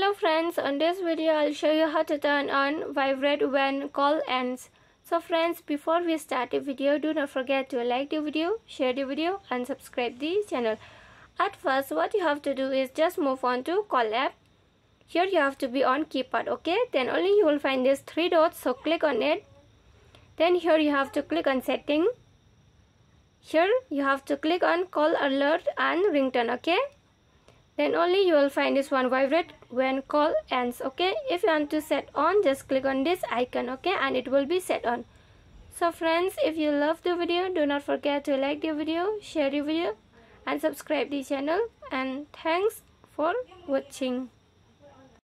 Hello friends, in this video I'll show you how to turn on vibrate when call ends. So friends, before we start the video, do not forget to like the video, share the video and subscribe the channel. At first, what you have to do is just move on to call app. Here you have to be on keypad, okay? Then only you will find these three dots, so click on it. Then here you have to click on setting. Here you have to click on call alert and ringtone, okay? Then only you will find this one, vibrate when call ends, okay? If you want to set on, just click on this icon, okay? And it will be set on. So friends, if you love the video, do not forget to like the video, share the video and subscribe the channel. And thanks for watching.